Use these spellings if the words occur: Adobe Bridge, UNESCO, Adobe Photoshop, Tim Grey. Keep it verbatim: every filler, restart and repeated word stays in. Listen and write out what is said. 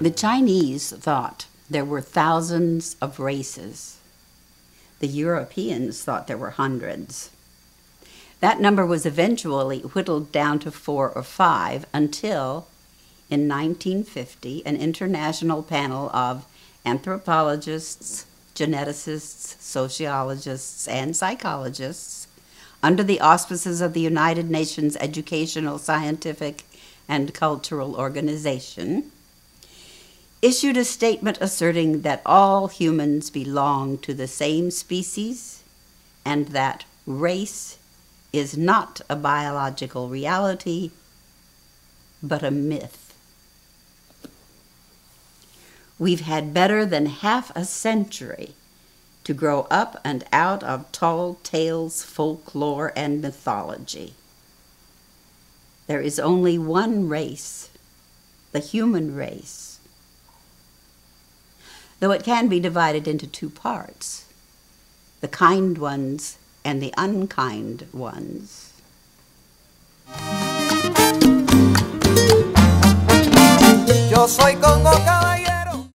The Chinese thought there were thousands of races. The Europeans thought there were hundreds. That number was eventually whittled down to four or five until, in nineteen fifty, an international panel of anthropologists, geneticists, sociologists, and psychologists, under the auspices of the United Nations Educational, Scientific, and Cultural Organization, issued a statement asserting that all humans belong to the same species and that race is not a biological reality, but a myth. We've had better than half a century to grow up and out of tall tales, folklore, and mythology. There is only one race, the human race, though it can be divided into two parts, the kind ones and the unkind ones. Yo soy con